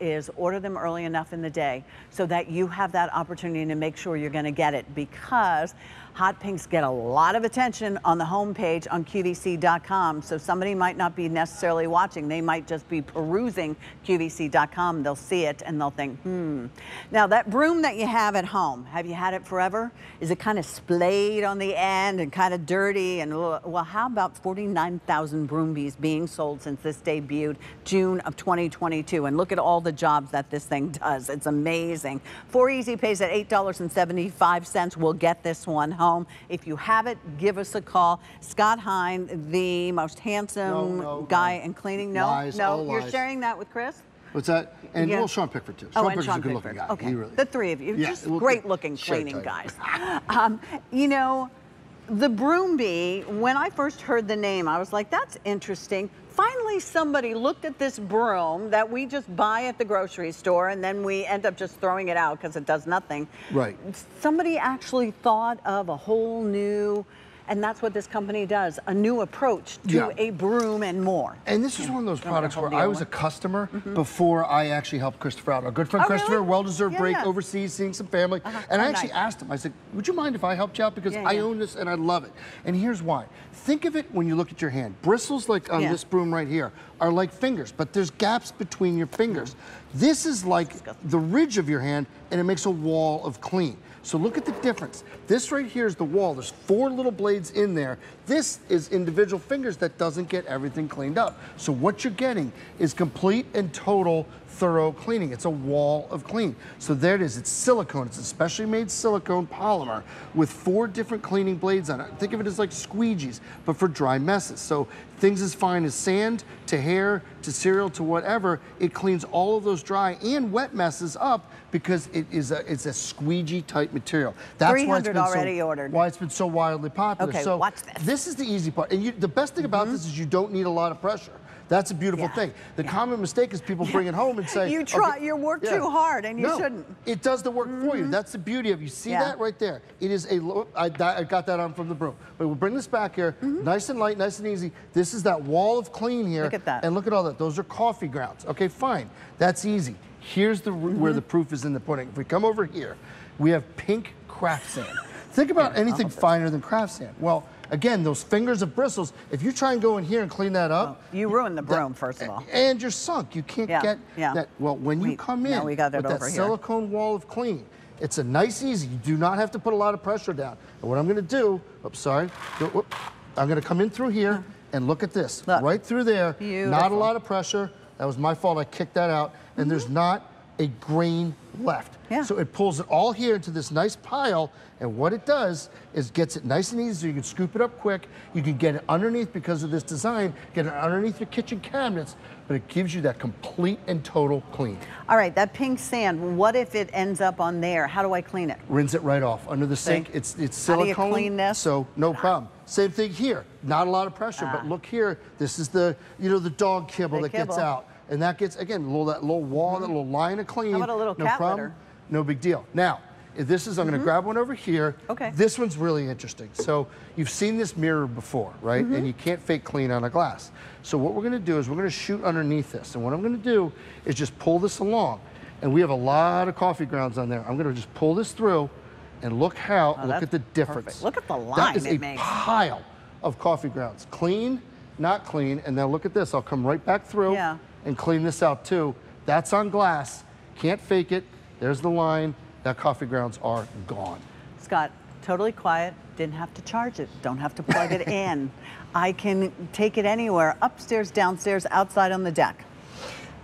Is order them early enough in the day so that you have that opportunity to make sure you're going to get it, because hot pinks get a lot of attention on the homepage on QVC.com. So somebody might not be necessarily watching. They might just be perusing QVC.com. They'll see it and they'll think, Now that broom that you have at home, have you had it forever? Is it kind of splayed on the end and kind of dirty? And well, how about 49,000 Broombis being sold since this debuted June of 2022? And look at all the jobs that this thing does. It's amazing. 4 easy pays at $8.75 will get this one home. If you have it, give us a call. Scott Hine, the most handsome guy in cleaning. You're sharing that with Chris? What's that? And well, Sean Pickford too. Sean Pickford's a good looking guy. Okay. Really, the three of you, just great looking cleaning guys. You know, the Broombi, when I first heard the name, I was like, that's interesting. Finally, somebody looked at this broom that we just buy at the grocery store and then we end up just throwing it out because it does nothing. Right. Somebody actually thought of a whole new, and that's what this company does, a new approach to a broom and more. And this is one of those products where I was a customer before I actually helped Christopher out. Our good friend Christopher, well-deserved break overseas, seeing some family. And I actually asked him, I said, would you mind if I helped you out? Because I own this and I love it. And here's why. Think of it when you look at your hand. Bristles like on this broom right here are like fingers, but there's gaps between your fingers. This is like the ridge of your hand, and it makes a wall of clean. So look at the difference. This right here is the wall. There's 4 little blades in there. This is individual fingers that doesn't get everything cleaned up. So what you're getting is complete and total thorough cleaning. It's a wall of clean. So there it is. It's silicone. It's a specially made silicone polymer with 4 different cleaning blades on it. Think of it as like squeegees, but for dry messes. So things as fine as sand to hair to cereal to whatever, it cleans all of those dry and wet messes up because it is it's a squeegee type material. That's why it's been why it's been so wildly popular. Okay, so watch this. This is the easy part, and the best thing about this is you don't need a lot of pressure. That's a beautiful thing. The common mistake is people bring it home and say, you work too hard, and you shouldn't. It does the work for you. That's the beauty of it. You see that right there? It is a low, I got that on from the broom. But we'll bring this back here, nice and light, nice and easy. This is that wall of clean here. Look at that. And look at all that. Those are coffee grounds. Okay, fine. That's easy. Here's the where the proof is in the pudding. If we come over here, we have pink craft sand. Think about anything finer than craft sand. Well, again, those fingers of bristles, if you try and go in here and clean that up. Oh, you ruin the broom, first of all. And you're sunk. You can't get that. Well, when you come in with that silicone wall of clean, it's a nice easy. You do not have to put a lot of pressure down. And what I'm going to do, I'm going to come in through here and look at this. Look. Right through there. Beautiful. Not a lot of pressure. That was my fault. I kicked that out. And there's not a grain left. So it pulls it all here into this nice pile, and what it does is gets it nice and easy so you can scoop it up quick. You can get it underneath, because of this design, get it underneath your kitchen cabinets, but it gives you that complete and total clean. All right, that pink sand, what if it ends up on there? How do I clean it? Rinse it right off under the sink. It's silicone. How do you clean this? So no problem. Same thing here. Not a lot of pressure, but look here. This is the, you know, the dog kibble that gets out. And that gets, again, a little, that little wall, that little line of clean. How about a little cat litter? No big deal. Now, if this is, I'm going to grab one over here. Okay. This one's really interesting. So you've seen this mirror before, right? And you can't fake clean on a glass. So what we're going to do is we're going to shoot underneath this. And what I'm going to do is just pull this along. And we have a lot of coffee grounds on there. I'm going to just pull this through and look how, look at the difference. Perfect. Look at the line that is a pile of coffee grounds. Clean, not clean. And now look at this. I'll come right back through. Yeah. And clean this out too. That's on glass. Can't fake it. There's the line. That coffee grounds are gone. Scott, totally quiet. Didn't have to charge it. Don't have to plug it in. I can take it anywhere, upstairs, downstairs, outside on the deck.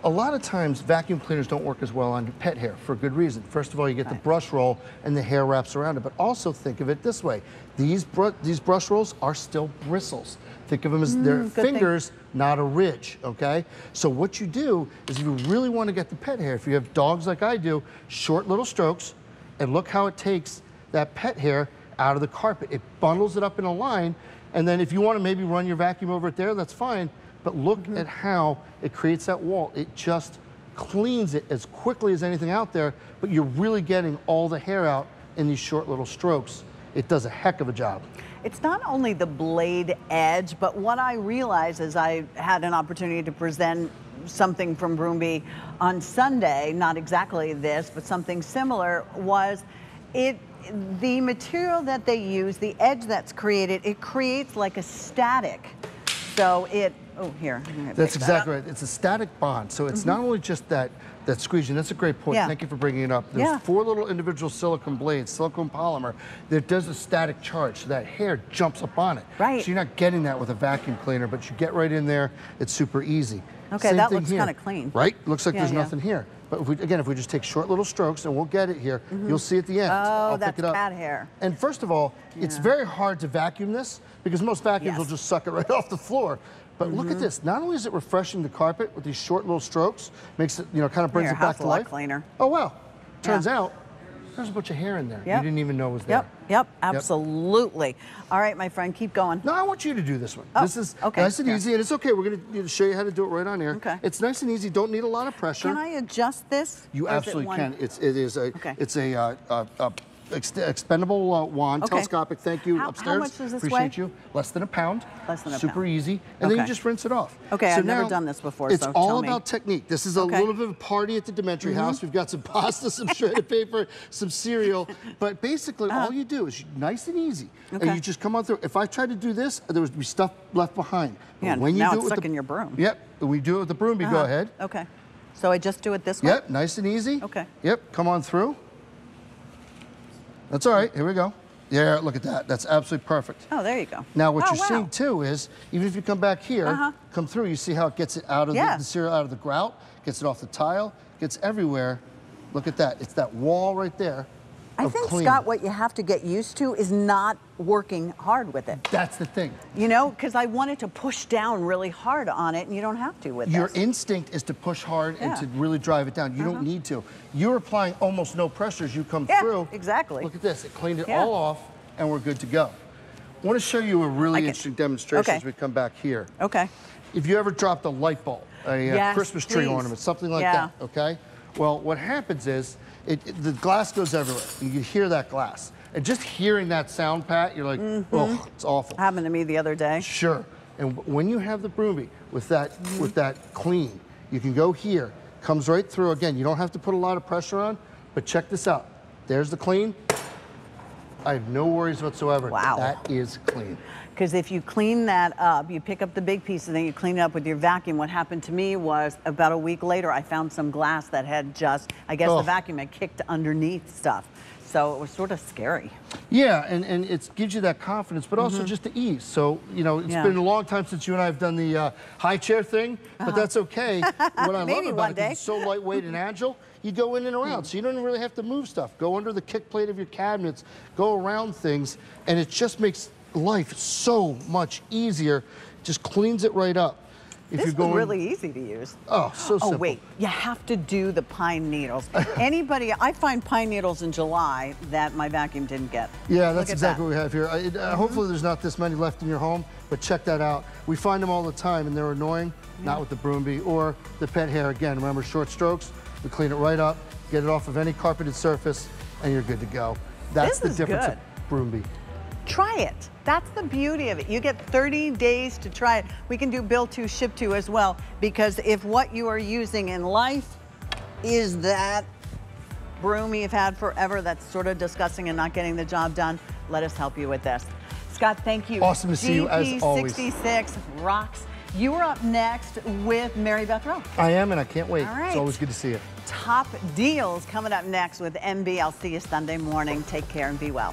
A lot of times vacuum cleaners don't work as well on pet hair for a good reason. First of all, you get the brush roll and the hair wraps around it, but also think of it this way. These brush rolls are still bristles. Think of them as their fingers, not a ridge, okay? So what you do is, if you really want to get the pet hair, if you have dogs like I do, short little strokes, and look how it takes that pet hair out of the carpet. It bundles it up in a line, and then if you want to maybe run your vacuum over it there, that's fine. But look at how it creates that wall. It just cleans it as quickly as anything out there, but you're really getting all the hair out in these short little strokes. It does a heck of a job. It's not only the blade edge, but what I realized as I had an opportunity to present something from Broombi on Sunday, not exactly this, but something similar, was the material that they use, the edge that's created, it creates like a static. So it, oh, here. That's exactly right. It's a static bond. So it's not only just that squeezing. That's a great point. Yeah. Thank you for bringing it up. There's four little individual silicone blades, silicone polymer, that does a static charge. So that hair jumps up on it. Right. So you're not getting that with a vacuum cleaner, but you get right in there. It's super easy. Okay, same that looks kind of clean. Right? Looks like there's nothing here. But if we, again, if we just take short little strokes, and we'll get it here, you'll see at the end. Oh, that's cat hair. And first of all, it's very hard to vacuum this, because most vacuums will just suck it right off the floor. But look at this. Not only is it refreshing the carpet with these short little strokes, makes it, you know, kind of brings it back to life. Cleaner. Oh, wow. Turns out there's a bunch of hair in there. You didn't even know was there. Yep, absolutely. All right, my friend, keep going. No, I want you to do this one. Oh, this is nice and easy, and it's okay. We're going to show you how to do it right on air. Okay. It's nice and easy. Don't need a lot of pressure. Can I adjust this? You absolutely can. It's a expendable wand, telescopic. Thank you. Upstairs. How much does this weigh? Appreciate you. Less than a pound. Less than a pound. Super easy. And then you just rinse it off. Okay, so I've never done this before, so tell me. It's all about technique. This is a little bit of a party at the Demetri house. We've got some pasta, some shredded paper, some cereal. But basically, all you do is nice and easy. Okay. And you just come on through. If I tried to do this, there would be stuff left behind. But yeah, when you do it with in your broom. Yep, we do it with the Broombi. Go ahead. Okay. So I just do it this way? Yep, nice and easy. Okay. Yep, come on through. That's all right, here we go. Yeah, look at that, that's absolutely perfect. Oh, there you go. Now what you're seeing too is, even if you come back here, come through, you see how it gets it out of the cereal, out of the grout, gets it off the tile, gets everywhere. Look at that, it's that wall right there. I think, Scott, what you have to get used to is not working hard with it. That's the thing. You know, because I wanted to push down really hard on it, and you don't have to with this. Your instinct is to push hard and to really drive it down. You don't need to. You're applying almost no pressure as you come through. Exactly. Look at this. It cleaned it all off, and we're good to go. I want to show you a really interesting demonstration as we come back here. Okay. If you ever dropped a light bulb, a Christmas tree ornament, something like that, okay? Well, what happens is, the glass goes everywhere. You hear that glass. And just hearing that sound, Pat, you're like, oh, it's awful. Happened to me the other day. Sure. And when you have the Broombi with that clean, you can go here, comes right through. Again, you don't have to put a lot of pressure on, but check this out. There's the clean. I have no worries whatsoever. Wow. That is clean. Because if you clean that up, you pick up the big piece and then you clean it up with your vacuum. What happened to me was about a week later, I found some glass that had just, I guess the vacuum had kicked underneath stuff. So it was sort of scary. Yeah, and it gives you that confidence, but also just the ease. So, you know, it's been a long time since you and I have done the high chair thing, but that's okay. What I love about it is it's so lightweight and agile. You go in and around, so you don't really have to move stuff. Go under the kick plate of your cabinets, go around things, and it just makes life so much easier. Just cleans it right up. If this is really easy to use. Oh, so simple. Oh, wait, you have to do the pine needles. Anybody, I find pine needles in July that my vacuum didn't get. Yeah, that's exactly what we have here. Hopefully there's not this many left in your home, but check that out. We find them all the time, and they're annoying, not with the Broombi or the pet hair. Again, remember, short strokes, we clean it right up, get it off of any carpeted surface, and you're good to go. That's the difference of Broombi. Try it. That's the beauty of it. You get 30 days to try it. We can do build to, ship to as well, because if what you are using in life is that broom you've had forever that's sort of disgusting and not getting the job done, let us help you with this. Scott, thank you. Awesome to see you as always. GP66 rocks. You are up next with Mary Beth Rowe. I am, and I can't wait. All right. It's always good to see you. Top deals coming up next with MB. I'll see you Sunday morning. Take care and be well.